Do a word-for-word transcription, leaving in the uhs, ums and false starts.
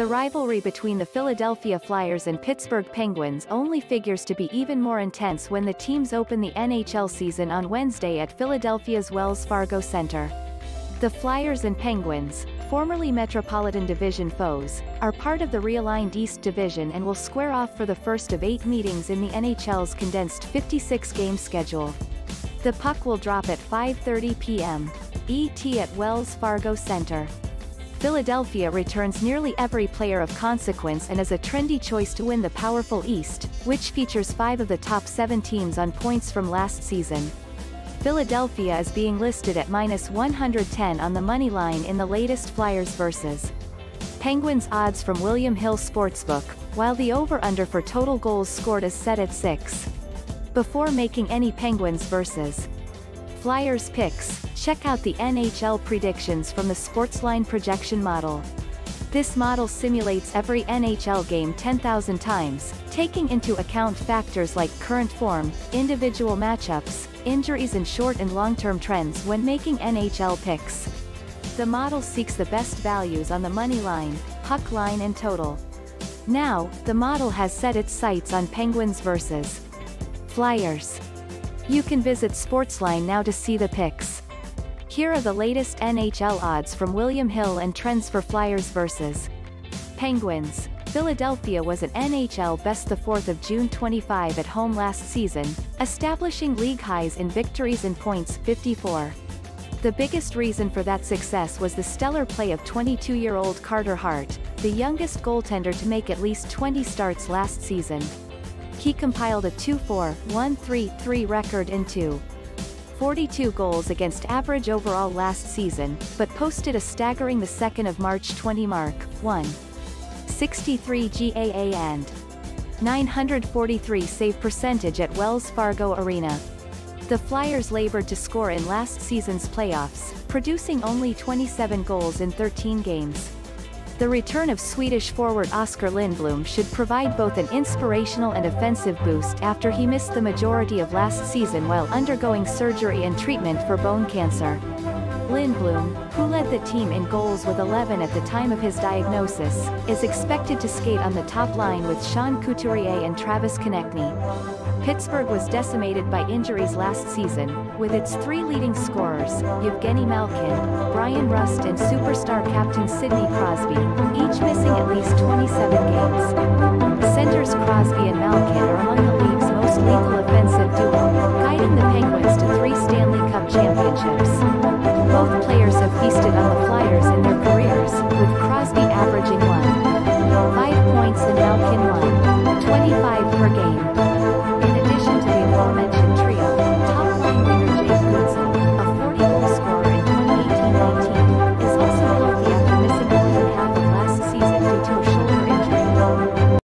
The rivalry between the Philadelphia Flyers and Pittsburgh Penguins only figures to be even more intense when the teams open the N H L season on Wednesday at Philadelphia's Wells Fargo Center. The Flyers and Penguins, formerly Metropolitan Division foes, are part of the realigned East Division and will square off for the first of eight meetings in the N H L's condensed fifty-six game schedule. The puck will drop at five thirty p m E T at Wells Fargo Center. Philadelphia returns nearly every player of consequence and is a trendy choice to win the powerful East, which features five of the top seven teams on points from last season. Philadelphia is being listed at minus one hundred ten on the money line in the latest Flyers versus Penguins odds from William Hill Sportsbook, while the over-under for total goals scored is set at six. Before making any Penguins versus Flyers picks, check out the N H L predictions from the Sportsline Projection Model. This model simulates every N H L game ten thousand times, taking into account factors like current form, individual matchups, injuries and short and long-term trends when making N H L picks. The model seeks the best values on the money line, puck line and total. Now, the model has set its sights on Penguins versus Flyers. You can visit Sportsline now to see the picks. Here are the latest N H L odds from William Hill and trends for Flyers versus Penguins. Philadelphia was an N H L best the fourth of June twenty-five at home last season, establishing league highs in victories and points, fifty-four. The biggest reason for that success was the stellar play of twenty-two-year-old Carter Hart, the youngest goaltender to make at least twenty starts last season. He compiled a two four one three three record in two forty-two goals against average overall last season, but posted a staggering the second of March twenty mark, one sixty-three G A A and nine forty-three save percentage at Wells Fargo Arena. The Flyers labored to score in last season's playoffs, producing only twenty-seven goals in thirteen games. The return of Swedish forward Oskar Lindblom should provide both an inspirational and offensive boost after he missed the majority of last season while undergoing surgery and treatment for bone cancer. Lindblom, who led the team in goals with eleven at the time of his diagnosis, is expected to skate on the top line with Sean Couturier and Travis Konechny. Pittsburgh was decimated by injuries last season, with its three leading scorers, Evgeny Malkin, Brian Rust and superstar captain Sidney Crosby, each missing at least twenty-seven games. Centers Crosby and Malkin are among the league's most lethal offensive duo, guiding the Penguins to three Stanley Cup championships. Both players have feasted on the Flyers in their careers, with Crosby averaging one point five points and Malkin one point two five per game.